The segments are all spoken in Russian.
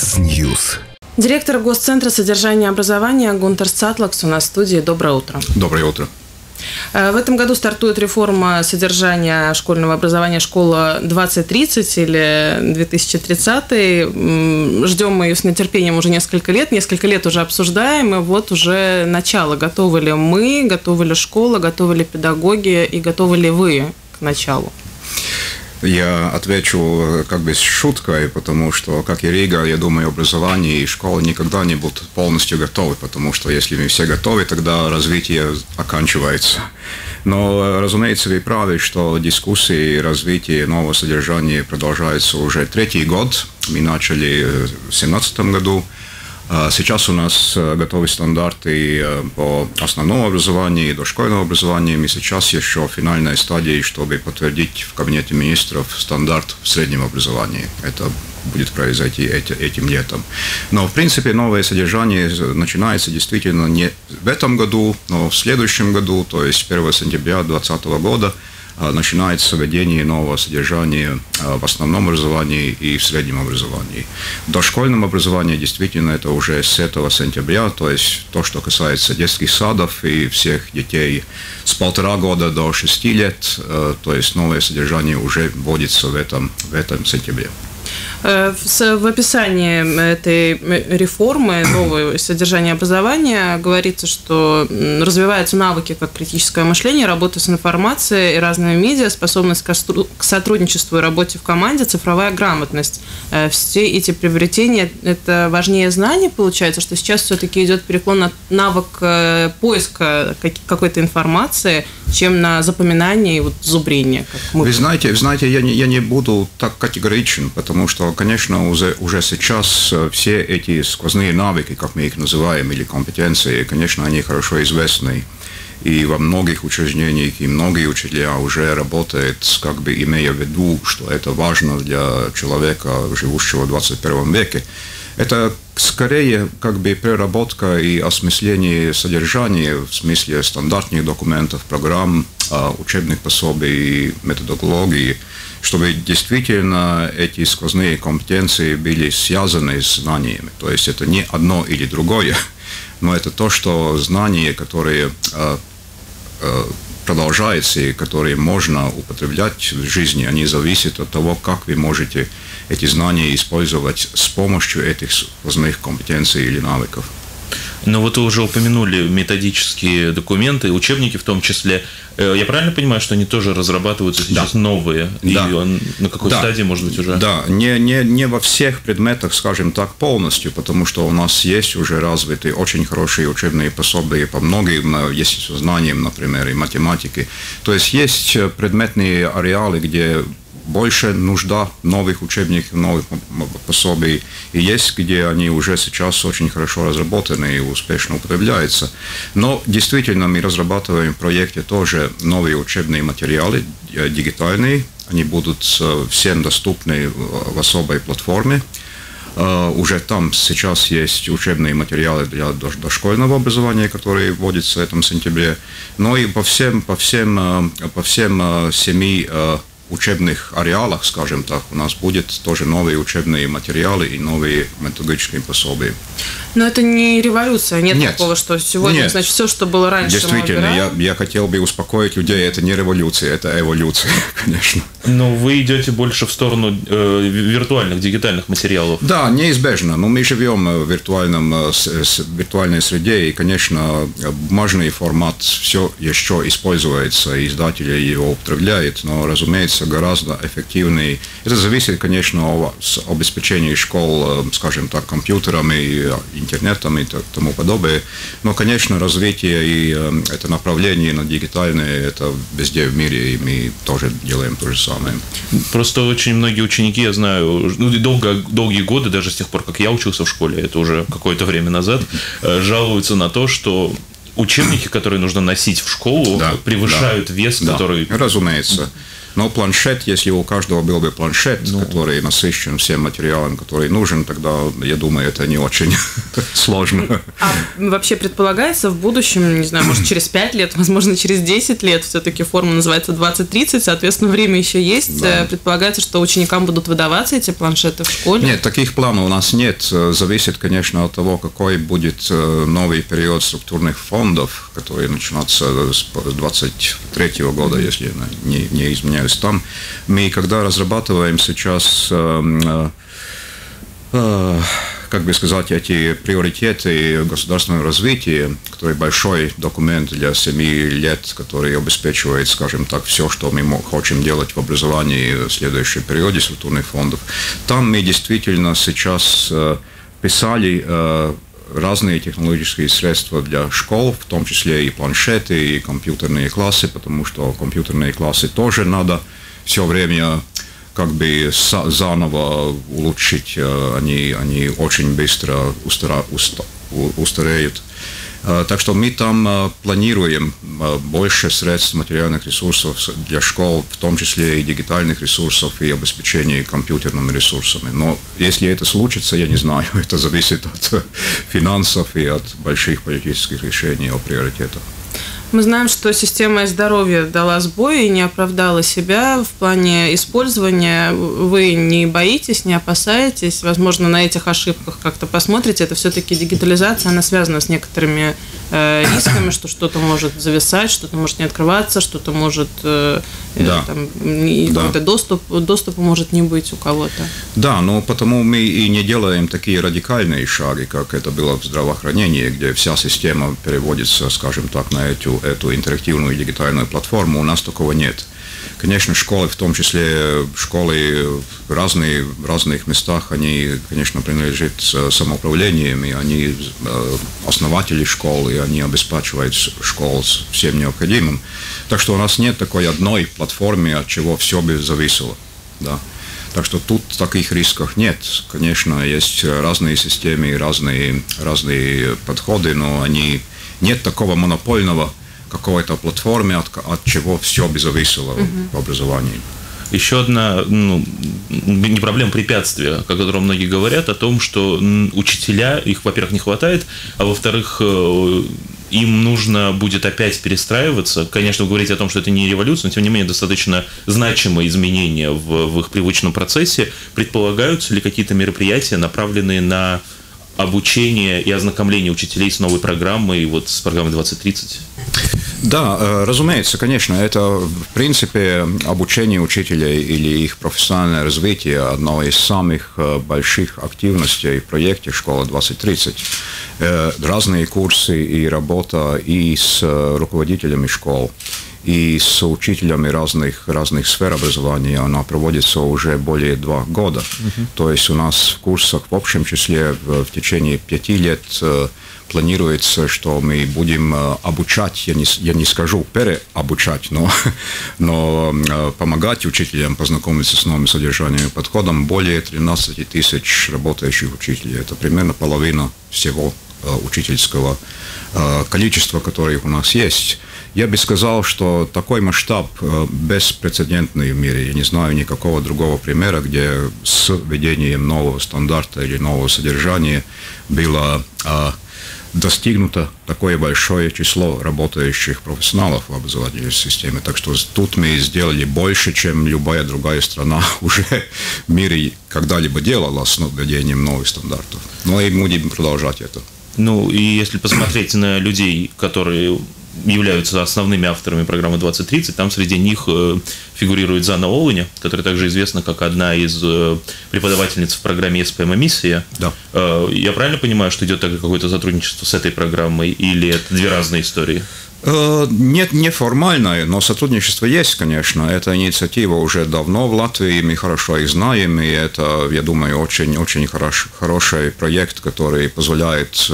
News. Директор Госцентра содержания образования Гунтарс Цатлакс у нас в студии. Доброе утро. Доброе утро. В этом году стартует реформа содержания школьного образования «Школа 2030» или 2030. Ждем мы ее с нетерпением уже несколько лет уже обсуждаем, и вот уже начало. Готовы ли мы, готовы ли школа, готовы ли педагоги и готовы ли вы к началу? Я отвечу как бы с шуткой, потому что, как и Рига, я думаю, образование и школа никогда не будут полностью готовы, потому что если мы все готовы, тогда развитие оканчивается. Но, разумеется, вы правы, что дискуссии и развитие нового содержания продолжаются уже третий год. Мы начали в 2017 году. Сейчас у нас готовы стандарты по основному образованию и дошкольному образованию. И сейчас еще в финальной стадии, чтобы подтвердить в кабинете министров стандарт в среднем образовании. Это будет произойти этим летом. Но, в принципе, новое содержание начинается действительно не в этом году, но в следующем году, то есть 1 сентября 2020 года, начинается введение нового содержания в основном образовании и в среднем образовании. В дошкольном образовании действительно это уже с 1 сентября, то есть то, что касается детских садов и всех детей с 1,5 года до 6 лет, то есть новое содержание уже вводится в этом сентябре. В описании этой реформы, нового содержания образования, говорится, что развиваются навыки, как критическое мышление, работа с информацией и разными медиа, способность к сотрудничеству и работе в команде, цифровая грамотность. Все эти приобретения – это важнее знаний, получается, что сейчас все-таки идет переклон на навык поиска какой-то информации, чем на запоминание и вот зубрение. Вы знаете, я не буду так категоричен, потому что, конечно, уже сейчас все эти сквозные навыки, как мы их называем, или компетенции, конечно, они хорошо известны. И во многих учреждениях, и многие учителя уже работают, как бы имея в виду, что это важно для человека, живущего в 21 веке. Это скорее как бы переработка и осмысление содержания в смысле стандартных документов, программ, учебных пособий, методологии, чтобы действительно эти сквозные компетенции были связаны с знаниями. То есть это не одно или другое, но это то, что знания, которые продолжаются и которые можно употреблять в жизни, они зависят от того, как вы можете эти знания использовать с помощью этих сквозных компетенций или навыков. Ну вот вы уже упомянули методические документы, учебники в том числе. Я правильно понимаю, что они тоже разрабатываются сейчас новые? Да. И на какой стадии, может быть, уже? Да, не во всех предметах, скажем так, полностью, потому что у нас есть уже развитые очень хорошие учебные пособия по многим, есть со знанием, например, и математики. То есть есть предметные ареалы, где больше нужда новых учебников, новых пособий. И есть, где они уже сейчас очень хорошо разработаны и успешно употребляются. Но действительно мы разрабатываем в проекте тоже новые учебные материалы, дигитальные. Они будут всем доступны в особой платформе. Уже там сейчас есть учебные материалы для дошкольного образования, которые вводятся в этом сентябре. Но и по всем 7 учебных ареалах, скажем так, у нас будет тоже новые учебные материалы и новые методические пособия. Но это не революция, нет такого, что сегодня, значит, все, что было раньше. Действительно, я хотел бы успокоить людей, это не революция, это эволюция, конечно. Но вы идете больше в сторону виртуальных, дигитальных материалов. Да, неизбежно, но мы живем в виртуальной среде, и, конечно, бумажный формат все еще используется, издатели его употребляют, но, разумеется, гораздо эффективнее. Это зависит, конечно, от обеспечения школ, скажем так, компьютерами, интернетом и тому подобное. Но, конечно, развитие и это направление на дигитальное, это везде в мире, и мы тоже делаем то же самое. Просто очень многие ученики, я знаю, долгие годы, даже с тех пор, как я учился в школе, это уже какое-то время назад, жалуются на то, что учебники, которые нужно носить в школу, превышают вес, который... Разумеется. Но планшет, если у каждого был бы планшет, который насыщен всем материалом, который нужен, тогда, я думаю, это не очень сложно. А вообще предполагается в будущем, не знаю, может, через 5 лет, возможно, через 10 лет, все-таки форма называется 2030, соответственно, время еще есть. Да. Предполагается, что ученикам будут выдаваться эти планшеты в школе? Нет, таких планов у нас нет. Зависит, конечно, от того, какой будет новый период структурных фондов, который начнется с 2023 года, если не изменяется. Там мы, когда разрабатываем сейчас, как бы сказать, эти приоритеты государственного развития, который большой документ для 7 лет, который обеспечивает, скажем так, все, что мы хотим делать в образовании в следующем периоде структурных фондов, там мы действительно сейчас писали разные технологические средства для школ, в том числе и планшеты, и компьютерные классы, потому что компьютерные классы тоже надо все время как бы заново улучшить, они очень быстро устареют. Так что мы там планируем больше средств, материальных ресурсов для школ, в том числе и дигитальных ресурсов, и обеспечения компьютерными ресурсами. Но если это случится, я не знаю, это зависит от финансов и от больших политических решений о приоритетах. Мы знаем, что система здоровья дала сбой и не оправдала себя в плане использования. Вы не боитесь, не опасаетесь? Возможно, на этих ошибках как-то посмотрите. Это все-таки дигитализация, она связана с некоторыми рисками, что что-то может зависать, что-то может не открываться, что-то может... Доступа может не быть у кого-то. Да, но потому мы и не делаем такие радикальные шаги, как это было в здравоохранении, где вся система переводится, скажем так, на эту интерактивную дигитальную платформу. У нас такого нет. Конечно, школы, в том числе школы в разных местах, они, конечно, принадлежат самоуправлениям, и они основатели школы, и они обеспечивают школ всем необходимым. Так что у нас нет такой одной платформы, от чего все бы зависело. Да. Так что тут таких рисков нет. Конечно, есть разные системы, разные подходы, но нет такого монопольного какой-то платформе, от чего все бы зависело в образовании. Еще одна, не проблема, препятствие, о котором многие говорят, о том, что учителя, их, во-первых, не хватает, а во-вторых, им нужно будет опять перестраиваться. Конечно, говорить о том, что это не революция, но, тем не менее, достаточно значимые изменения в их привычном процессе. Предполагаются ли какие-то мероприятия, направленные на обучение и ознакомление учителей с новой программой, с программой 2030? Да, разумеется, конечно, это в принципе обучение учителей или их профессиональное развитие одно из самых больших активностей в проекте «Школа 2030». Разные курсы и работа и с руководителями школ, и с учителями разных сфер образования, она проводится уже более 2 года. То есть у нас в курсах в общем числе в течение 5 лет планируется, что мы будем обучать, я не скажу переобучать, но помогать учителям познакомиться с новым содержанием и подходом более 13 тысяч работающих учителей. Это примерно половина всего учительского количества, которых у нас есть. Я бы сказал, что такой масштаб беспрецедентный в мире. Я не знаю никакого другого примера, где с введением нового стандарта или нового содержания было достигнуто такое большое число работающих профессионалов в образовательной системе. Так что тут мы сделали больше, чем любая другая страна уже в мире когда-либо делала с введением новых стандартов. Но и будем продолжать это. И если посмотреть на людей, которые являются основными авторами программы 2030, там среди них фигурирует Зана Оуэнни, которая также известна как одна из преподавательниц в программе СПМ-эмиссия. Да. Я правильно понимаю, что идет также какое-то сотрудничество с этой программой, или это 2 разные истории? Нет, неформальное, но сотрудничество есть, конечно. Эта инициатива уже давно в Латвии, мы хорошо их знаем, и это, я думаю, очень-очень хороший проект, который позволяет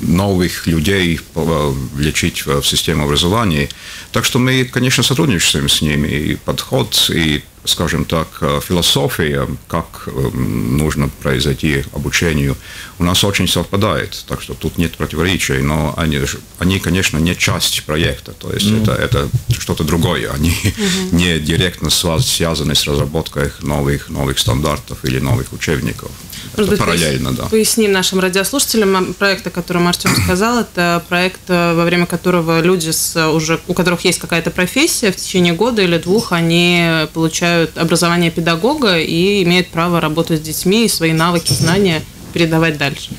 новых людей влечить в систему образования. Так что мы, конечно, сотрудничаем с ними, и подход, и скажем так, философия, как нужно произойти обучению, у нас очень совпадает, так что тут нет противоречий, но они конечно, не часть проекта, то есть это что-то другое, они не директно связаны с разработкой новых стандартов или новых учебников. Это параллельно, да. Поясним нашим радиослушателям, проект, о котором Артем сказал, это проект, во время которого люди, у которых есть какая-то профессия, в течение года или двух они получают образование педагога и имеют право работать с детьми и свои навыки, знания передавать дальше.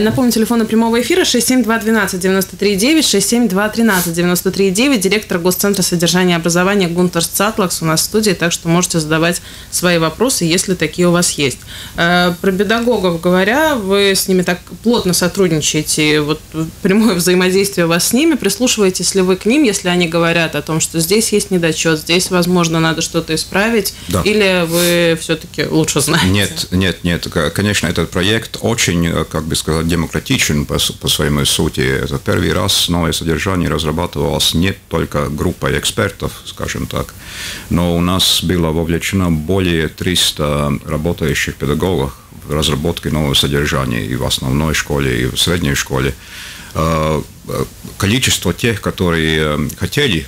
Напомню, телефоны прямого эфира 672-12-93-9, 672-13-93-9, директор Госцентра содержания и образования Гунтарс Цатлакс у нас в студии, так что можете задавать свои вопросы, если такие у вас есть. Про педагогов говоря, вы с ними так плотно сотрудничаете, вот прямое взаимодействие у вас с ними, прислушиваетесь ли вы к ним, если они говорят о том, что здесь есть недочет, здесь, возможно, надо что-то исправить, да. Или вы все-таки лучше знаете? Нет, конечно, этот проект очень, как бы сказать, демократичен по своей сути. Это первый раз новое содержание разрабатывалось не только группой экспертов, скажем так, но у нас было вовлечено более 300 работающих педагогов в разработке нового содержания и в основной школе, и в средней школе. Количество тех, которые хотели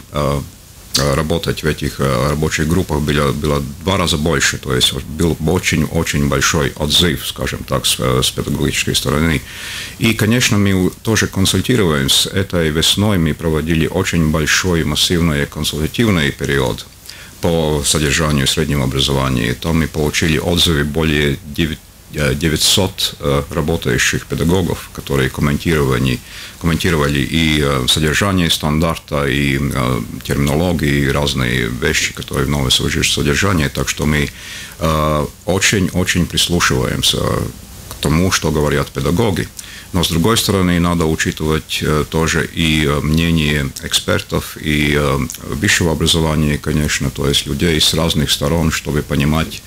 работать в этих рабочих группах, было в 2 раза больше, то есть был очень-очень большой отзыв, скажем так, с педагогической стороны. И, конечно, мы тоже консультируемся. Этой весной мы проводили очень большой массивный консультативный период по содержанию среднего образования. Там мы получили отзывы более 900 работающих педагогов, которые комментировали и содержание стандарта, и терминологии, и разные вещи, которые в новое содержание. Так что мы очень-очень прислушиваемся к тому, что говорят педагоги. Но, с другой стороны, надо учитывать тоже и мнение экспертов, и высшего образования, конечно, то есть людей с разных сторон, чтобы понимать.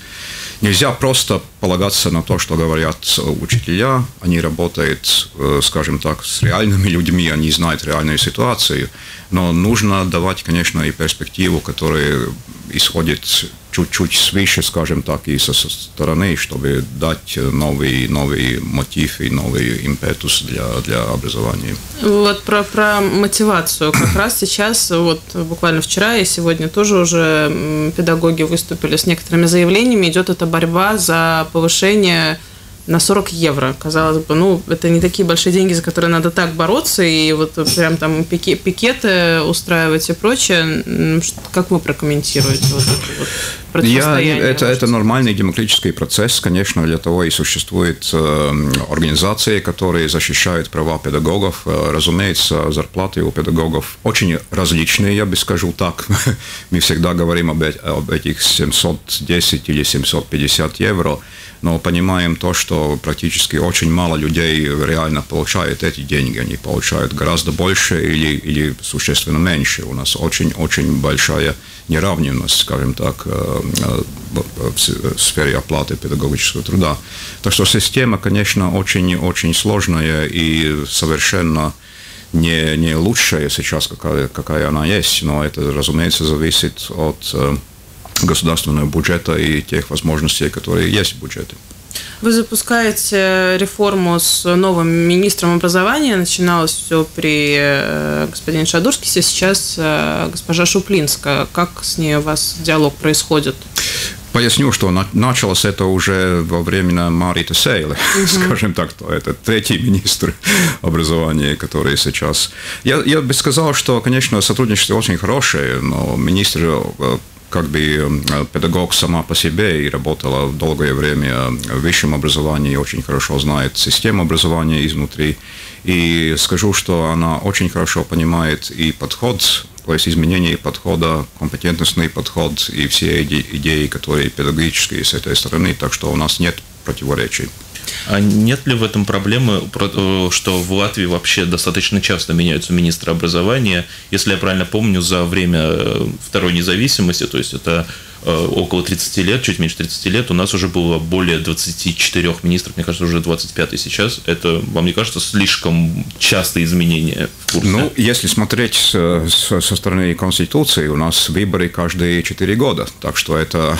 Нельзя просто полагаться на то, что говорят учителя. Они работают, скажем так, с реальными людьми, они знают реальную ситуацию. Но нужно давать, конечно, и перспективу, которая исходит чуть-чуть свыше, скажем так, и со стороны, чтобы дать новый мотив и новый импетус для образования. Вот про мотивацию. Как раз сейчас, вот буквально вчера и сегодня тоже уже педагоги выступили с некоторыми заявлениями. Идет эта борьба за повышение на 40 евро. Казалось бы, ну, это не такие большие деньги, за которые надо так бороться, и вот прям там пикеты устраивать и прочее. Как вы прокомментируете вот это вот противостояние? Это нормальный демократический процесс, конечно, для того и существуют организации, которые защищают права педагогов. Разумеется, зарплаты у педагогов очень различные, я бы скажу так. Мы всегда говорим об этих 710 или 750 евро, но понимаем то, что практически очень мало людей реально получают эти деньги. Они получают гораздо больше или существенно меньше. У нас очень-очень большая неравненность, скажем так, в сфере оплаты педагогического труда. Так что система, конечно, очень-очень сложная и совершенно не лучшая сейчас, какая она есть. Но это, разумеется, зависит от государственного бюджета и тех возможностей, которые есть в бюджете. Вы запускаете реформу с новым министром образования. Начиналось все при господине Шадурскисе, сейчас госпожа Шуплинска. Как с ней у вас диалог происходит? Поясню, что началось это уже во время Мариту Сейла, скажем так, то это 3-й министр образования, который сейчас... Я бы сказал, что, конечно, сотрудничество очень хорошее, но министр... как бы педагог сама по себе и работала долгое время в высшем образовании, очень хорошо знает систему образования изнутри. И скажу, что она очень хорошо понимает и подход, то есть изменение подхода, компетентностный подход и все идеи, которые педагогические с этой стороны, так что у нас нет противоречий. А нет ли в этом проблемы, что в Латвии вообще достаточно часто меняются министры образования? Если я правильно помню, за время второй независимости, то есть это около 30 лет, чуть меньше 30 лет, у нас уже было более 24 министров, мне кажется, уже 25 сейчас. Это, вам не кажется, слишком частые изменения в курса? Ну, если смотреть со стороны Конституции, у нас выборы каждые 4 года. Так что это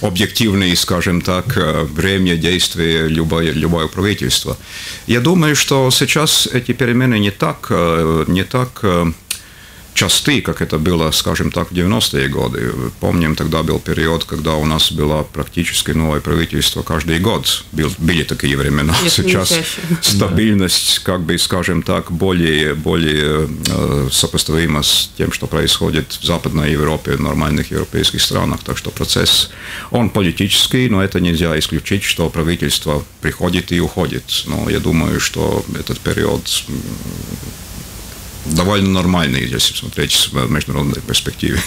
объективное, скажем так, время действия любого правительства. Я думаю, что сейчас эти перемены не так часты, как это было, скажем так, в 90-е годы. Помним, тогда был период, когда у нас было практически новое правительство каждый год. Были такие времена. Сейчас стабильность, как бы, скажем так, более сопоставима с тем, что происходит в Западной Европе, в нормальных европейских странах. Так что процесс, он политический, но это нельзя исключить, что правительство приходит и уходит. Но я думаю, что этот период довольно нормальный, если смотреть в международной перспективе.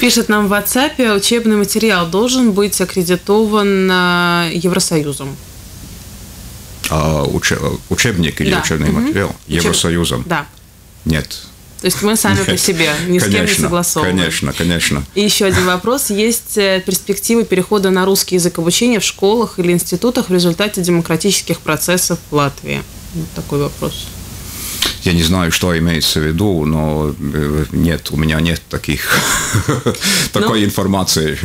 Пишет нам в WhatsApp, учебный материал должен быть аккредитован Евросоюзом. А учебник или учебный материал? Евросоюзом? Да. Нет. То есть мы сами по себе, ни с кем не согласованы. Конечно. И еще один вопрос. Есть перспективы перехода на русский язык обучения в школах или институтах в результате демократических процессов в Латвии? Вот такой вопрос. Я не знаю, что имеется в виду, но нет, у меня нет такой информации.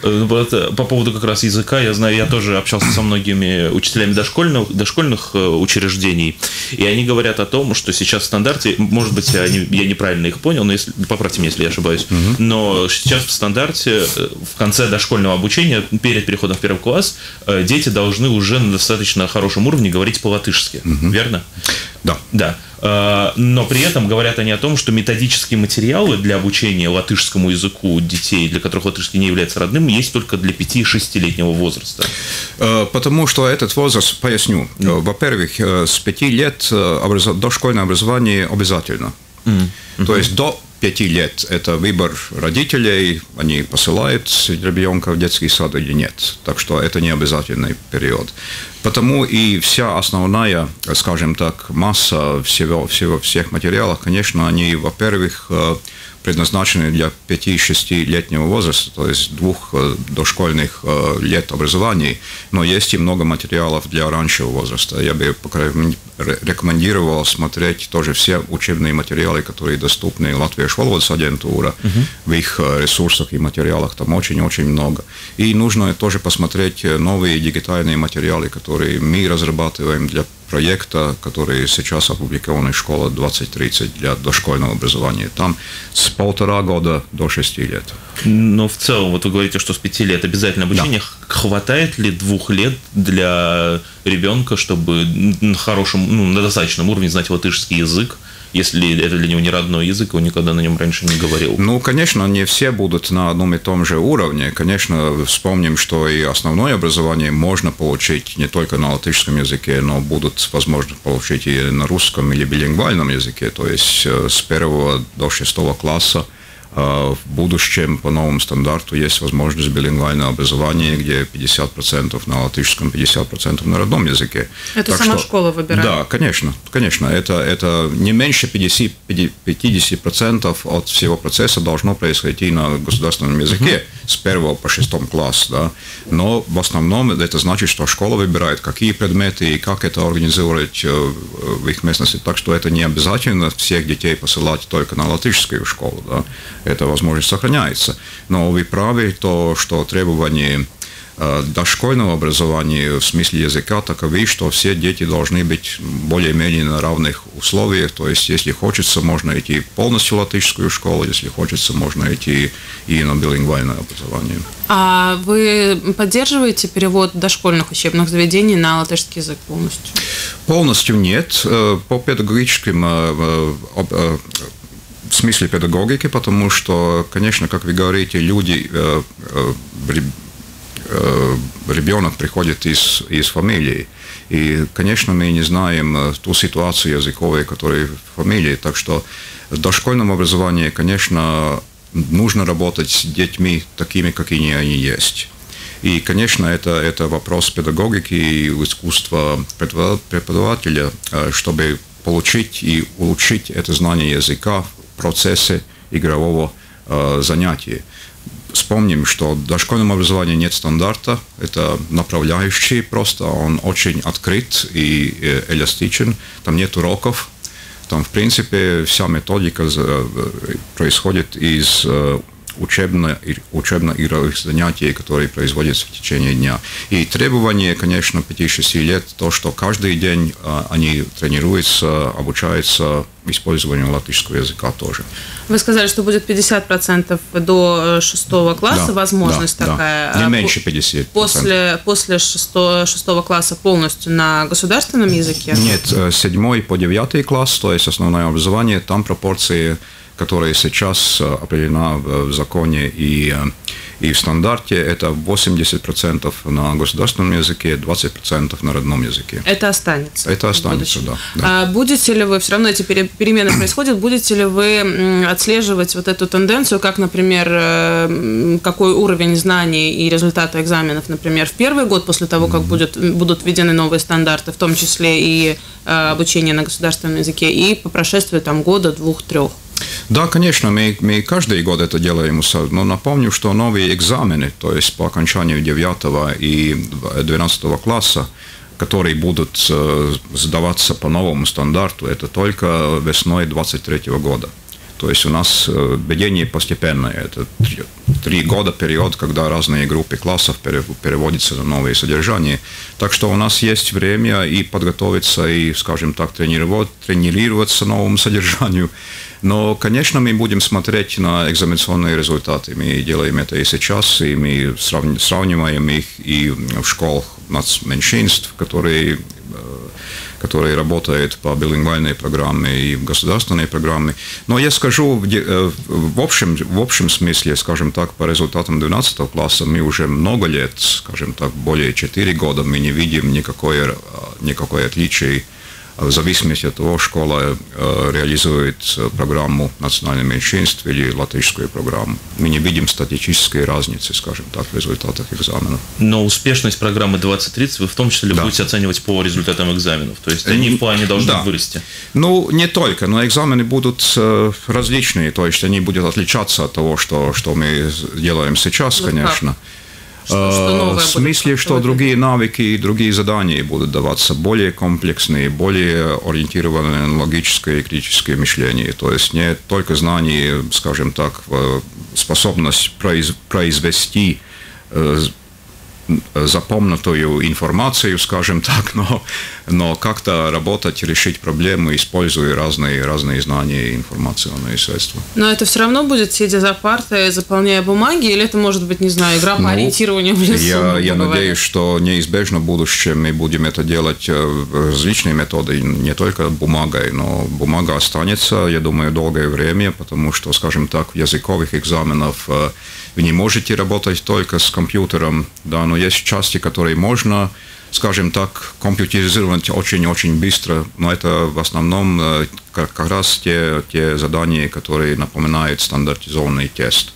По поводу как раз языка, я знаю, я тоже общался со многими учителями дошкольных учреждений, и они говорят о том, что сейчас в стандарте, может быть, я неправильно их понял, но поправьте меня, если я ошибаюсь, но сейчас в стандарте в конце дошкольного обучения, перед переходом в первый класс, дети должны уже на достаточно хорошем уровне говорить по-латышски, верно? Да. Но при этом говорят они о том, что методические материалы для обучения латышскому языку детей, для которых латышский не является родным, есть только для 5-6-летнего возраста. Потому что этот возраст, поясню, во-первых, с 5 лет дошкольное образование обязательно. То есть до 5 лет это выбор родителей, они посылают ребенка в детский сад или нет. Так что это не обязательный период. Потому и вся основная, скажем так, масса всех материалов, конечно, они, во-первых, предназначены для 5-6-летнего возраста, то есть 2 дошкольных лет образования, но есть и много материалов для раннего возраста. Я бы рекомендовал смотреть тоже все учебные материалы, которые доступны Латвijas valodas aģentūra, в их ресурсах и материалах там очень-очень много. И нужно тоже посмотреть новые дигитальные материалы, которые мы разрабатываем для проекта, который сейчас опубликован в «Школа 2030» для дошкольного образования. Там с 1,5 года до 6 лет. Но в целом, вот вы говорите, что с 5 лет обязательно обучение. Да. Хватает ли 2 лет для ребенка, чтобы на хорошем, на достаточном уровне знать латышский язык, если это для него не родной язык, он никогда на нем раньше не говорил? Ну, конечно, не все будут на одном и том же уровне. Конечно, вспомним, что и основное образование можно получить не только на латышском языке, но будут, возможно, получить и на русском или билингвальном языке. То есть с 1 до 6 класса в будущем по новому стандарту есть возможность билингвального образования, где 50% на латышском, 50% на родном языке. Это так сама школа выбирает? Да, конечно. Это не меньше 50% от всего процесса должно происходить на государственном языке с 1 по 6 класс. Да? Но в основном это значит, что школа выбирает, какие предметы и как это организовывать в их местности. Так что это не обязательно всех детей посылать только на латышскую школу. Да? Эта возможность сохраняется. Но вы правы, то, что требования дошкольного образования в смысле языка таковы, что все дети должны быть более-менее на равных условиях. То есть, если хочется, можно идти полностью в латышскую школу, если хочется, можно идти и на билингвальное образование. А вы поддерживаете перевод дошкольных учебных заведений на латышский язык полностью? Полностью нет. По педагогическим в смысле педагогики, потому что, конечно, как вы говорите, люди, ребенок приходит из фамилии. И, конечно, мы не знаем ту ситуацию языковую, которая в фамилии. Так что в дошкольном образовании, конечно, нужно работать с детьми такими, какими они есть. И, конечно, это вопрос педагогики и искусства преподавателя, чтобы получить и улучшить это знание языка процессы игрового занятия. Вспомним, что в дошкольном образовании нет стандарта, это направляющий просто, он очень открыт и эластичен, там нет уроков, Там, в принципе, вся методика происходит из учебно-игровых занятий, которые производятся в течение дня. И требования, конечно, 5-6 лет, то, что каждый день они тренируются, обучаются использованию латышского языка тоже. Вы сказали, что будет 50% до 6 класса, да, возможность, да, такая. Да. Не меньше 50%. После 6 класса полностью на государственном языке? Нет, 7 по 9 класс, то есть основное образование, там пропорции, которая сейчас определена в законе и в стандарте, это 80% на государственном языке, 20% на родном языке. Это останется? Это останется, да. А будете ли вы, все равно эти перемены происходят, будете ли вы отслеживать вот эту тенденцию, как, например, какой уровень знаний и результаты экзаменов, например, в первый год после того, как будут введены новые стандарты, в том числе и обучение на государственном языке, и по прошествии там года, двух, трех? Да, конечно, мы каждый год это делаем, но напомню, что новые экзамены, то есть по окончанию 9 и 12 класса, которые будут сдаваться по новому стандарту, это только весной 2023 года. То есть у нас введение постепенное, это 3 года период, когда разные группы классов переводятся на новые содержания. Так что у нас есть время и подготовиться, и, скажем так, тренироваться новому содержанию. Но, конечно, мы будем смотреть на экзаменационные результаты. Мы делаем это и сейчас, и мы сравниваем их и в школах нацменьшинств, которые работают по билингвальной программе и в государственной программе. Но я скажу, в общем смысле, скажем так, по результатам 12 класса мы уже много лет, скажем так, более 4 года, мы не видим никакой отличия в зависимости от того, школа реализует программу национальных меньшинств или латышскую программу. Мы не видим статистической разницы, скажем так, в результатах экзаменов. Но успешность программы 2030 вы в том числе, да, будете оценивать по результатам экзаменов? То есть они в плане должны, да, вырасти? Ну, не только, но экзамены будут различные, то есть они будут отличаться от того, что мы делаем сейчас, конечно. В смысле, что другие навыки и другие задания будут даваться, более комплексные, более ориентированные на логическое и критическое мышление. То есть не только знание, скажем так, способность произвести запомнитую информацию, скажем так, но как-то работать, решить проблему, используя разные знания и информационные средства. Но это все равно будет, сидя за партой, заполняя бумаги, или это может быть, не знаю, игра по ориентированию в лесу? Я надеюсь, что неизбежно в будущем мы будем это делать различные методы, не только бумагой, но бумага останется, я думаю, долгое время, потому что, скажем так, в языковых экзаменах вы не можете работать только с компьютером, да, но есть части, которые можно, скажем так, компьютеризировать очень-очень быстро, но это в основном как раз те задания, которые напоминают стандартизованный тест.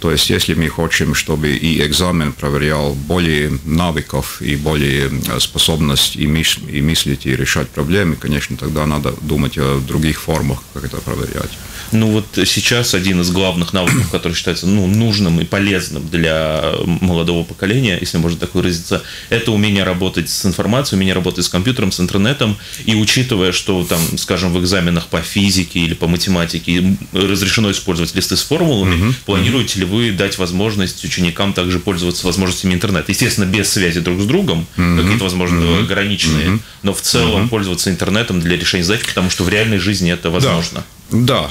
То есть, если мы хотим, чтобы и экзамен проверял более навыков и более способность и мыслить, и решать проблемы, конечно, тогда надо думать о других формах, как это проверять. Ну вот сейчас один из главных навыков, который считается нужным и полезным для молодого поколения, если можно так выразиться, это умение работать с информацией, умение работать с компьютером, с интернетом. И учитывая, что там, скажем, в экзаменах по физике или по математике разрешено использовать листы с формулами, планируете ли вы дать возможность ученикам также пользоваться возможностями интернета? Естественно, без связи друг с другом, какие-то, возможно, ограниченные, но в целом пользоваться интернетом для решения задач, потому что в реальной жизни это возможно. Да.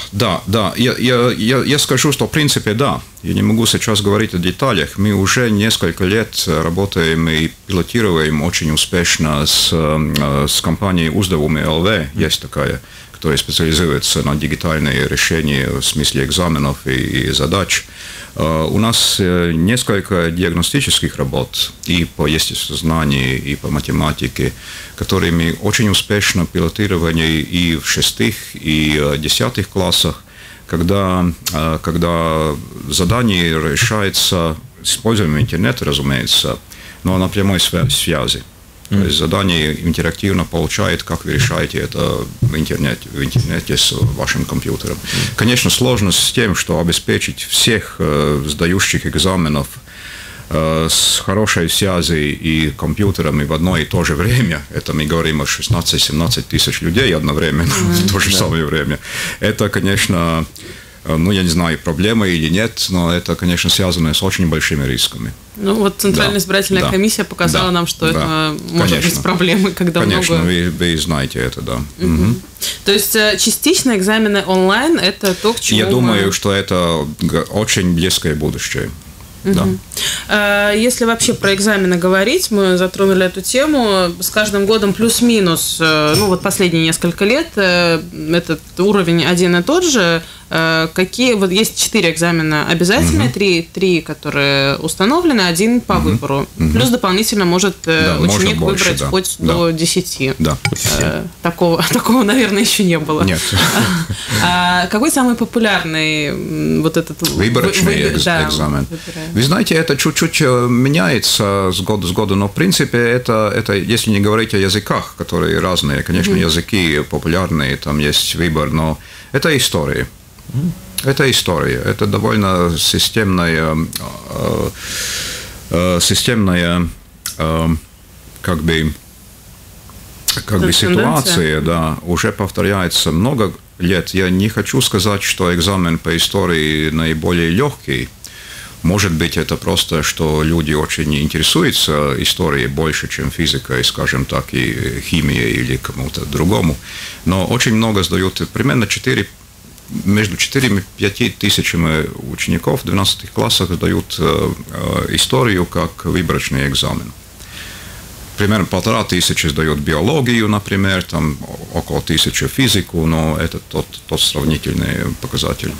Я скажу, что в принципе да. Я не могу сейчас говорить о деталях. Мы уже несколько лет работаем и пилотируем очень успешно с компанией «Уздавуми ЛВ». Есть такая, которые специализируются на дигитальные решения в смысле экзаменов и задач. У нас несколько диагностических работ и по естествознанию, и по математике, которыми очень успешно пилотировали и в 6-х, и 10-х классах, когда задание решается с использованием интернета, разумеется, но на прямой связи. То есть задание интерактивно получает, как вы решаете это в интернете с вашим компьютером. Конечно, сложность с тем, что обеспечить всех сдающих экзаменов с хорошей связью и компьютерами в одно и то же время, это мы говорим о 16-17 тысяч людей одновременно, в то же самое время, это, конечно, ну, я не знаю, проблема или нет, но это, конечно, связано с очень большими рисками. Ну, вот Центральная избирательная комиссия показала нам, что это может быть проблемой, когда вы знаете это, То есть, частично экзамены онлайн – это то, к чему… Я думаю, что это очень близкое будущее. Если вообще про экзамены говорить, мы затронули эту тему, с каждым годом плюс-минус, ну вот последние несколько лет этот уровень один и тот же. Какие, вот есть 4 экзамена обязательные, 3, которые установлены, 1 по выбору. Плюс дополнительно может ученик больше, выбрать хоть до 10. Такого, наверное, еще не было. Нет. Какой самый популярный вот этот выборочный экзамен? Вы знаете, это чуть-чуть меняется с года, но в принципе это, если не говорить о языках, которые разные, конечно, языки популярные, там есть выбор, но это история. Это история, это довольно системная как бы ситуация, уже повторяется много лет. Я не хочу сказать, что экзамен по истории наиболее легкий. Может быть, это просто, что люди очень интересуются историей больше, чем физикой, скажем так, и химией или кому-то другому. Но очень много сдают, примерно между 4 и 5 тысячами учеников в 12 классах сдают историю как выборочный экзамен. Примерно 1500 сдают биологию, например, там около 1000 физику, но это тот сравнительный показатель.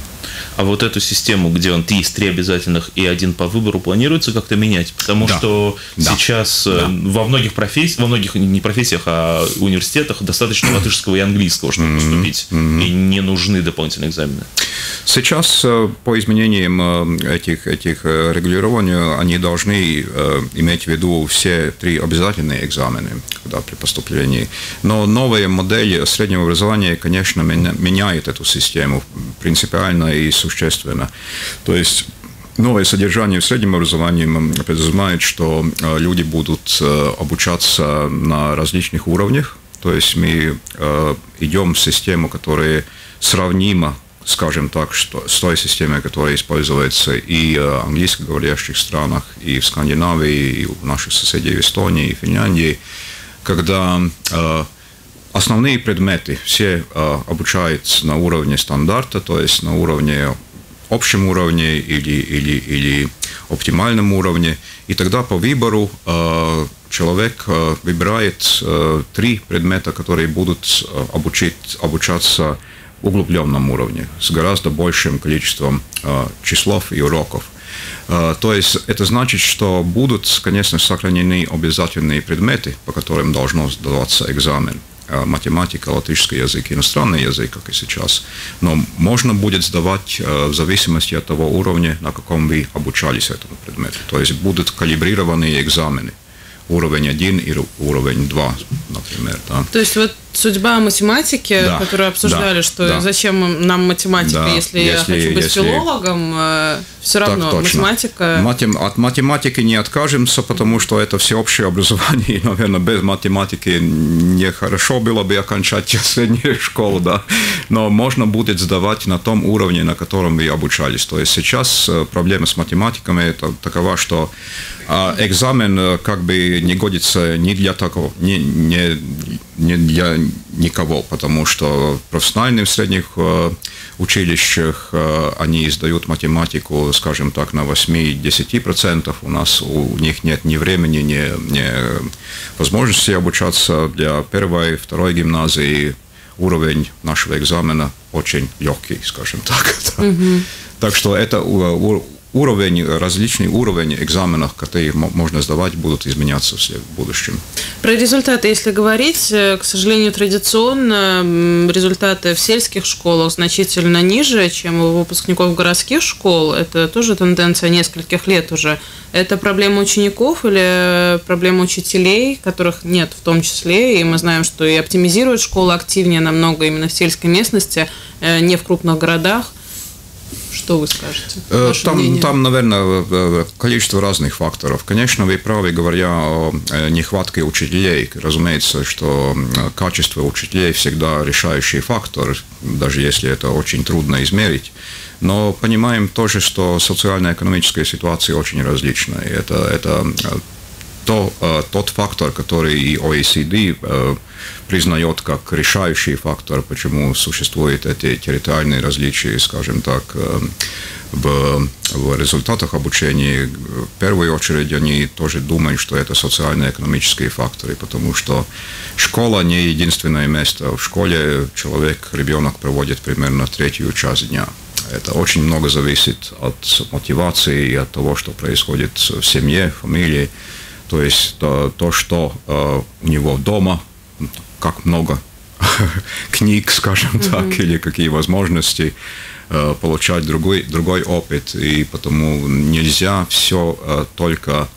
А вот эту систему, где он 3 из 3 обязательных и 1 по выбору, планируется как-то менять? Потому что сейчас во многих профессиях, не профессиях, а университетах достаточно латышского и английского, чтобы поступить. И не нужны дополнительные экзамены. Сейчас по изменениям этих регулирований они должны иметь в виду все 3 обязательные экзамены при поступлении. Но новые модели среднего образования, конечно, меняют эту систему принципиально и существенно. То есть новое содержание в среднем образовании подразумевает, что люди будут обучаться на различных уровнях. То есть мы идем в систему, которая сравнима, скажем так, с той системой, которая используется и в английскоговорящих странах, и в Скандинавии, и у наших соседей в Эстонии, и Финляндии, когда основные предметы все обучаются на уровне стандарта, то есть на уровне общем уровне или оптимальном уровне. И тогда по выбору человек выбирает 3 предмета, которые будут обучаться в углубленном уровне, с гораздо большим количеством числов и уроков. То есть это значит, что будут, конечно, сохранены обязательные предметы, по которым должно сдаваться экзамен. Математика, латышский язык, иностранный язык, как и сейчас. Но можно будет сдавать в зависимости от того уровня, на каком вы обучались этому предмету. То есть будут калибрированные экзамены. Уровень 1 и уровень 2, например. То есть вот судьба математики, которую обсуждали, что зачем нам математика, если я хочу быть филологом, все равно математика... От математики не откажемся, потому что это всеобщее образование, и, наверное, без математики нехорошо было бы окончать среднюю школу, но можно будет сдавать на том уровне, на котором вы обучались. То есть сейчас проблема с математиками такова, что экзамен как бы не годится ни для такого, не для никого, потому что в профессиональных средних училищах они издают математику, скажем так, на 8–10%. У них нет ни времени, ни возможности обучаться. Для 1–2 гимназии уровень нашего экзамена очень легкий, скажем так. Так что это различный уровень экзаменов, которые можно сдавать, будут изменяться в будущем. Про результаты, если говорить, к сожалению, традиционно результаты в сельских школах значительно ниже, чем у выпускников городских школ. Это тоже тенденция нескольких лет уже. Это проблема учеников или проблема учителей, которых нет в том числе, и мы знаем, что и оптимизируют школы активнее намного именно в сельской местности, не в крупных городах. Что вы скажете? Там, наверное, количество разных факторов. Конечно, вы правы, говоря о нехватке учителей. Разумеется, что качество учителей всегда решающий фактор, даже если это очень трудно измерить. Но понимаем тоже, что социально-экономическая ситуация очень различная. Это тот фактор, который и OECD признает как решающий фактор, почему существуют эти территориальные различия, скажем так, в результатах обучения. В первую очередь они тоже думают, что это социально-экономические факторы, потому что школа не единственное место. В школе ребенок проводит примерно третью часть дня. Это очень много зависит от мотивации, от того, что происходит в семье, фамилии. То есть то, что у него дома, как много книг, скажем так, или какие возможности получать другой опыт. И потому нельзя все только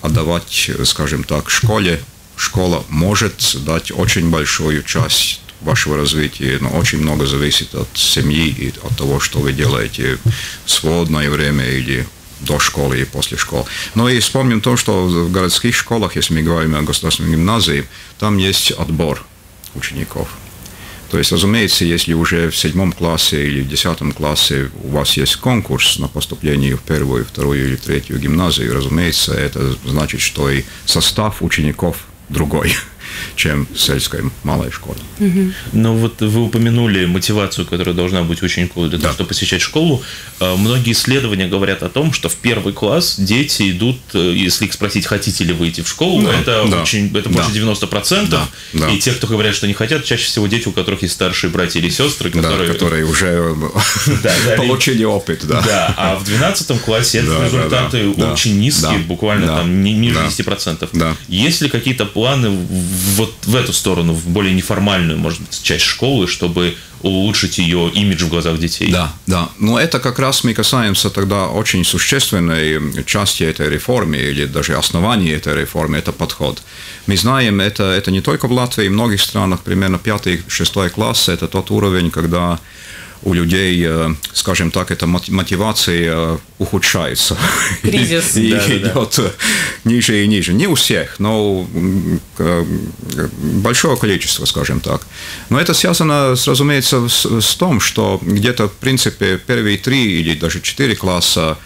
отдавать, скажем так, школе. Школа может дать очень большую часть вашего развития, но очень много зависит от семьи и от того, что вы делаете в свободное время или до школы и после школы. Но и вспомним то, что в городских школах, если мы говорим о государственной гимназии, там есть отбор учеников. То есть, разумеется, если уже в 7 классе или в 10 классе у вас есть конкурс на поступление в 1, 2 или 3 гимназию, разумеется, это значит, что и состав учеников другой, чем в сельской малой школе. Но вот вы упомянули мотивацию, которая должна быть у учеников для того, чтобы посещать школу. Многие исследования говорят о том, что в 1 класс дети идут, если их спросить, хотите ли вы идти в школу, это больше 90%. И те, кто говорят, что не хотят, чаще всего дети, у которых есть старшие братья или сестры, которые уже получили опыт. А в 12 классе результаты очень низкие, буквально там ниже 10%. Есть ли какие-то планы вот в эту сторону, в более неформальную, может быть, часть школы, чтобы улучшить ее имидж в глазах детей? Да. Но это как раз мы касаемся тогда очень существенной части этой реформы, или даже основания этой реформы, это подход. Мы знаем, это не только в Латвии, в многих странах, примерно 5-6 класс, это тот уровень, когда у людей, скажем так, эта мотивация ухудшается. Кризис. И идет ниже и ниже. Не у всех, но большое количество, скажем так. Но это связано, разумеется, с тем, что где-то, в принципе, первые 3 или даже 4 класса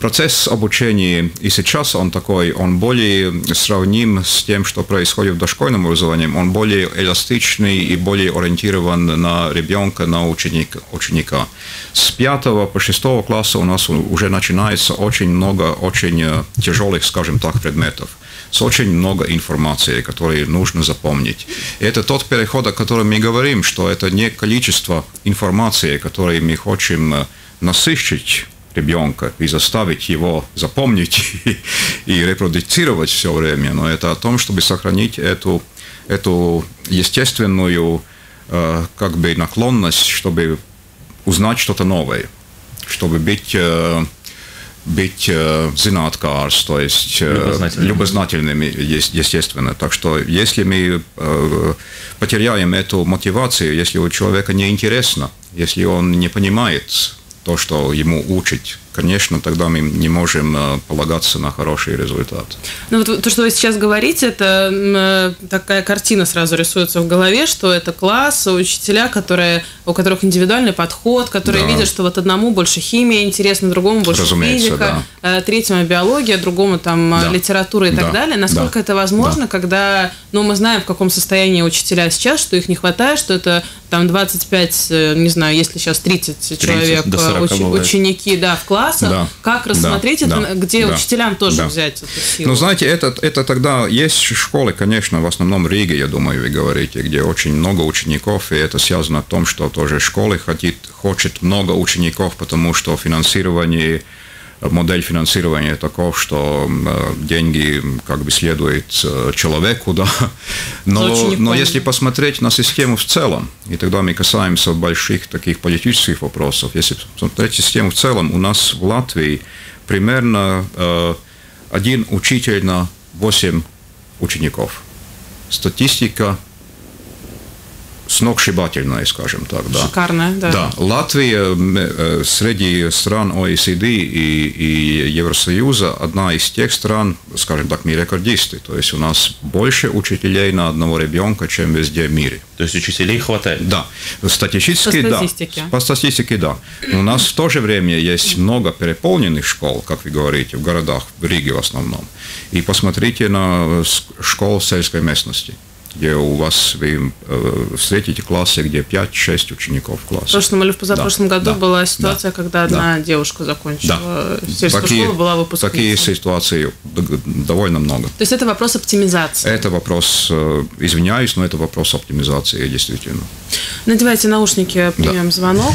процесс обучения, и сейчас он такой, он более сравним с тем, что происходит в дошкольном образовании, он более эластичный и более ориентирован на ребенка, на ученика. С 5 по 6 класса у нас уже начинается очень много очень тяжелых, скажем так, предметов, с очень много информации, которые нужно запомнить. И это тот переход, о котором мы говорим, что это не количество информации, которой мы хотим насыщить ребенка и заставить его запомнить и репродуцировать все время, но это о том, чтобы сохранить эту естественную как бы наклонность, чтобы узнать что-то новое, чтобы быть зинаткарс, то есть любознательными, естественно. Так что если мы потеряем эту мотивацию, если у человека неинтересно, если он не понимает то, что ему учить, конечно, тогда мы не можем полагаться на хороший результат. Ну, вот то, что вы сейчас говорите, это такая картина сразу рисуется в голове, что это класс, учителя, у которых индивидуальный подход, которые видят, что вот одному больше химия интересна, другому больше физика, третьему биология, другому там литература и так далее. Насколько это возможно, когда, ну, мы знаем, в каком состоянии учителя сейчас, что их не хватает, что это там 25, не знаю, если сейчас 30 человек, ученики, в классе. Как рассмотреть это, где учителям тоже взять эту силу? Ну, знаете, это тогда есть школы, конечно, в основном в Риге, я думаю, вы говорите, где очень много учеников, и это связано в том, что тоже школы хочет много учеников, потому что финансирование, модель финансирования таков, что деньги как бы следует человеку, но если посмотреть на систему в целом, и тогда мы касаемся больших таких политических вопросов, если посмотреть систему в целом, у нас в Латвии примерно 1 учитель на 8 учеников. Статистика сногсшибательная, скажем так. Да. Шикарная, да. Да. Латвия среди стран ОСД и Евросоюза одна из тех стран, скажем так, мы рекордисты. То есть у нас больше учителей на одного ребенка, чем везде в мире. То есть учителей хватает? Да. Статистически, да. По статистике, да. У нас в то же время есть много переполненных школ, как вы говорите, в городах, в Риге в основном. И посмотрите на школы сельской местности, где у вас вы встретите классы, где 5-6 учеников в классе. В прошлом или в позапрошлом году была ситуация, когда одна девушка закончила сельскую школу, была выпускницей. Такие ситуации довольно много. То есть это вопрос оптимизации? Это вопрос, извиняюсь, но это вопрос оптимизации, действительно. Надевайте наушники, примем звонок.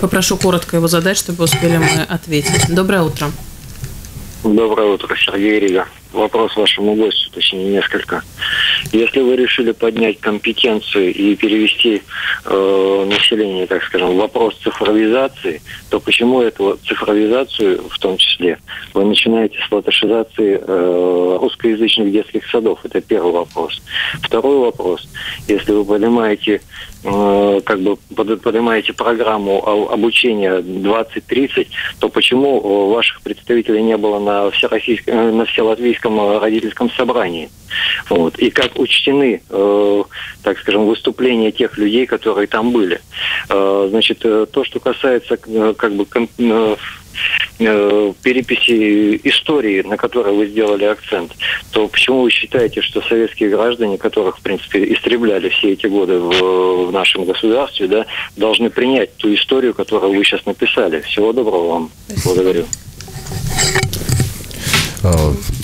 Попрошу коротко его задать, чтобы успели мы ответить. Доброе утро. Доброе утро, Сергей, Рига. Вопрос вашему гостю, точнее, несколько. Если вы решили поднять компетенцию и перевести население, так скажем, в вопрос цифровизации, то почему эту цифровизацию, в том числе, вы начинаете с латышизации русскоязычных детских садов? Это первый вопрос. Второй вопрос. Если вы понимаете... как бы поднимаете программу обучения 2030, то почему ваших представителей не было на вселатвийском родительском собрании? Вот. И как учтены, так скажем, выступления тех людей, которые там были? Значит, то, что касается как бы переписи истории, на которой вы сделали акцент, то почему вы считаете, что советские граждане, которых, в принципе, истребляли все эти годы в нашем государстве, да, должны принять ту историю, которую вы сейчас написали? Всего доброго вам. Благодарю.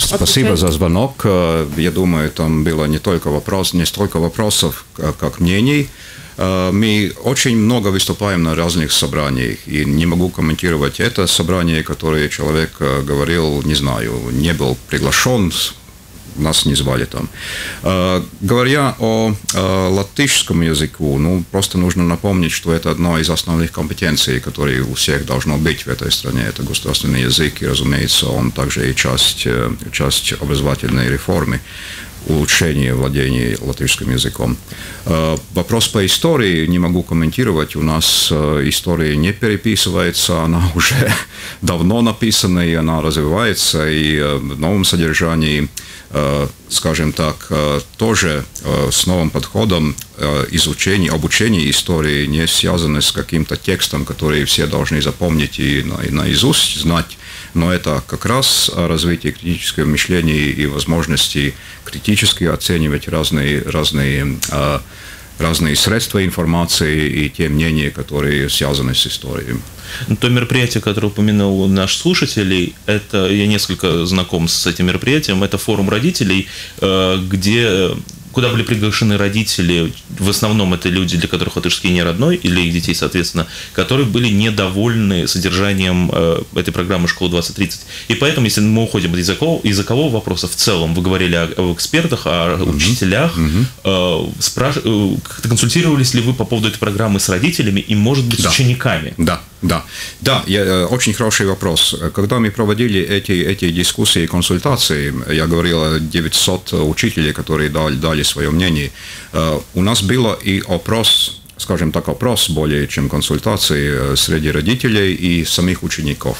Спасибо за звонок. Я думаю, там было не столько вопросов, как мнений. Мы очень много выступаем на разных собраниях, и не могу комментировать это собрание, которое человек говорил, не знаю, не был приглашен, нас не звали там. Говоря о латышском языку, ну, просто нужно напомнить, что это одна из основных компетенций, которые у всех должно быть в этой стране. Это государственный язык, и, разумеется, он также и часть образовательной реформы. Улучшение владения латышским языком. Вопрос по истории не могу комментировать. У нас история не переписывается, она уже давно написана, и она развивается. И в новом содержании, скажем так, тоже с новым подходом изучения, обучения истории не связаны с каким-то текстом, который все должны запомнить и наизусть знать. Но это как раз развитие критического мышления и возможности критически оценивать разные средства информации и те мнения, которые связаны с историей. То мероприятие, которое упомянул наш слушатель, это, я несколько знаком с этим мероприятием, это форум родителей, куда были приглашены родители, в основном это люди, для которых латышский не родной, или их детей, соответственно, которые были недовольны содержанием этой программы «Школа 2030». И поэтому, если мы уходим от языкового вопроса в целом, вы говорили об экспертах, о учителях, консультировались ли вы по поводу этой программы с родителями и, может быть, с учениками? Да, очень хороший вопрос. Когда мы проводили эти дискуссии и консультации, я говорил о 900 учителей, которые дали свое мнение, у нас было и опрос, скажем так, опрос более чем консультации среди родителей и самих учеников.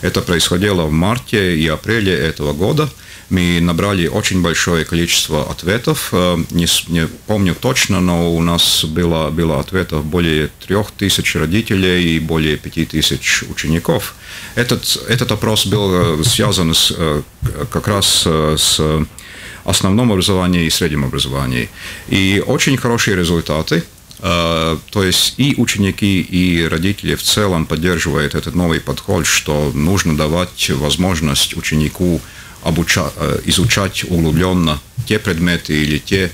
Это происходило в марте и апреле этого года. Мы набрали очень большое количество ответов. Не помню точно, но у нас было ответов более 3000 родителей и более 5000 учеников. Этот опрос был связан как раз с основным образованием и средним образованием. И очень хорошие результаты. То есть и ученики, и родители в целом поддерживают этот новый подход, что нужно давать возможность ученику изучать углубленно те предметы или те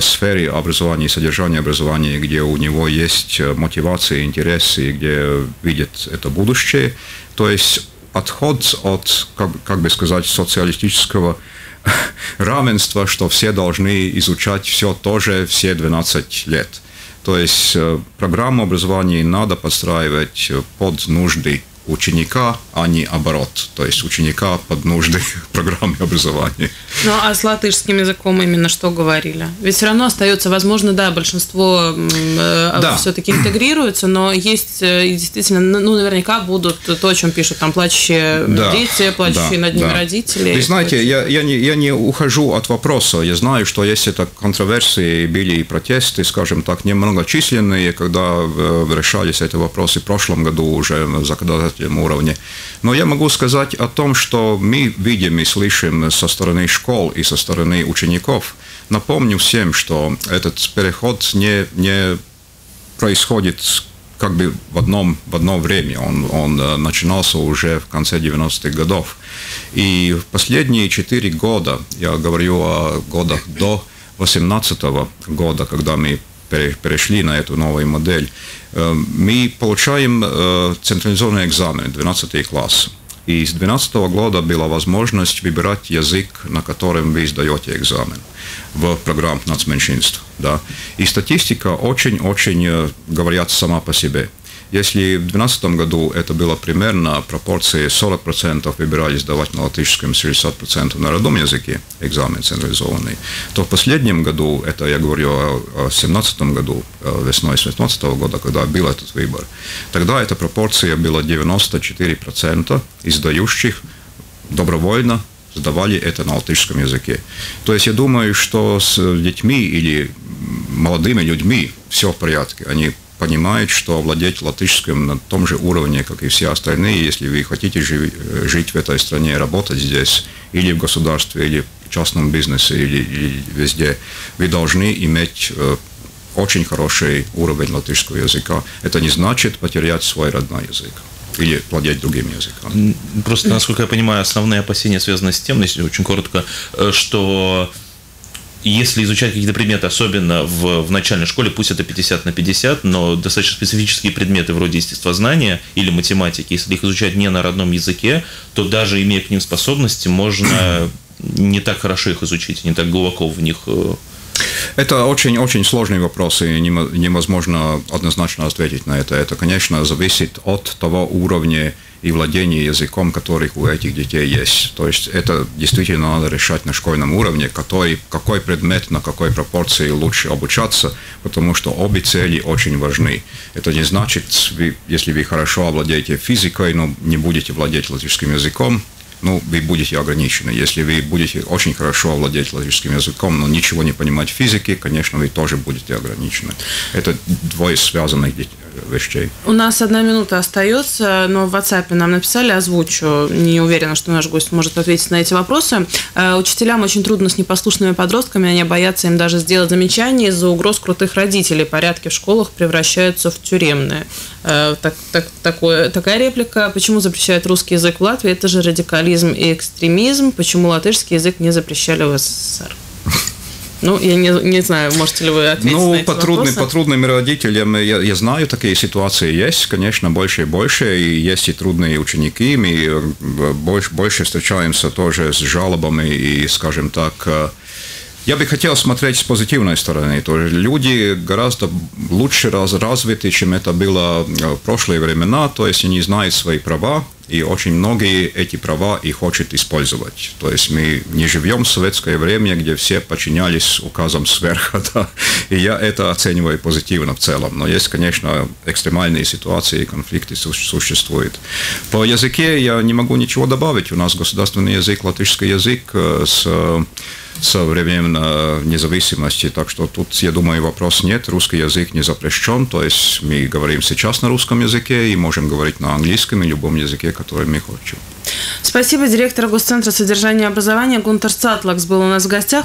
сферы образования и содержания образования, где у него есть мотивация, интересы, где видит это будущее. То есть отход от, как бы сказать, социалистического равенства, что все должны изучать все то же все 12 лет. То есть программу образования надо подстраивать под нужды ученика, а не оборот, то есть ученика под нужды программы образования. Ну, а с латышским языком именно что говорили? Ведь все равно остается, возможно, да, большинство все-таки интегрируется, но есть действительно, ну, наверняка будут то, о чем пишут, там, плачущие дети, плачущие над ними родители. Вы знаете, я не ухожу от вопроса, я знаю, что есть это контроверсии, были и протесты, скажем так, немногочисленные, когда решались эти вопросы в прошлом году уже на законодательном уровне. Но я могу сказать о том, что мы видим и слышим со стороны школ и со стороны учеников. Напомню всем, что этот переход не происходит как бы в одно время. Он начинался уже в конце 90-х годов. И в последние 4 года, я говорю о годах до 18-го года, когда мы перешли на эту новую модель, мы получаем централизованный экзамен, 12 класс. И с 12 года была возможность выбирать язык, на котором вы сдаете экзамен в программах нацменьшинств. Да? И статистика очень-очень говорит сама по себе. Если в 2012 году это было примерно пропорции 40% выбирали сдавать на латышском, 60% на родном языке экзамен централизованный, то в последнем году, это я говорю о 2017 году, весной 2017 года, когда был этот выбор, тогда эта пропорция была 94% издающих добровольно сдавали это на латышском языке. То есть я думаю, что с детьми или молодыми людьми все в порядке, они понимает, что владеть латышским на том же уровне, как и все остальные, если вы хотите жить в этой стране, работать здесь, или в государстве, или в частном бизнесе, или везде, вы должны иметь очень хороший уровень латышского языка. Это не значит потерять свой родной язык или владеть другим языком. Просто, насколько я понимаю, основные опасения связаны с тем, если очень коротко, что... Если изучать какие-то предметы, особенно в начальной школе, пусть это 50/50, но достаточно специфические предметы вроде естествознания или математики, если их изучать не на родном языке, то даже имея к ним способности, можно не так хорошо их изучить, не так глубоко в них. Это очень-очень сложный вопрос, и невозможно однозначно ответить на это. Это, конечно, зависит от того уровня и владения языком, который у этих детей есть. То есть это действительно надо решать на школьном уровне, какой предмет, на какой пропорции лучше обучаться, потому что обе цели очень важны. Это не значит, если вы хорошо овладеете физикой, но не будете владеть латышским языком, ну, вы будете ограничены. Если вы будете очень хорошо овладеть латышским языком, но ничего не понимать в физике, конечно, вы тоже будете ограничены. Это двое связанных вещей. У нас 1 минута остается, но в WhatsApp нам написали, озвучу. Не уверена, что наш гость может ответить на эти вопросы. Учителям очень трудно с непослушными подростками, они боятся им даже сделать замечание из-за угроз крутых родителей. Порядки в школах превращаются в тюремные. Такая реплика. Почему запрещают русский язык в Латвии? Это же радикализм и экстремизм. Почему латышский язык не запрещали в СССР? Ну, я не знаю, можете ли вы ответить на эти вопросы? По трудным родителям я знаю, такие ситуации есть, конечно, больше и больше, и есть и трудные ученики, мы больше встречаемся тоже с жалобами и, скажем так... Я бы хотел смотреть с позитивной стороны. То есть люди гораздо лучше развиты, чем это было в прошлые времена, то есть они знают свои права, и очень многие эти права и хотят использовать. То есть мы не живем в советское время, где все подчинялись указам сверху, да? И я это оцениваю позитивно в целом. Но есть, конечно, экстремальные ситуации, конфликты существуют. По языке я не могу ничего добавить. У нас государственный язык, латышский язык со временем независимости. Так что тут, я думаю, вопрос нет. Русский язык не запрещен. То есть мы говорим сейчас на русском языке и можем говорить на английском и любом языке, который мы хотим. Спасибо. Директор Госцентра содержания образования Гунтарс Цатлакс был у нас в гостях.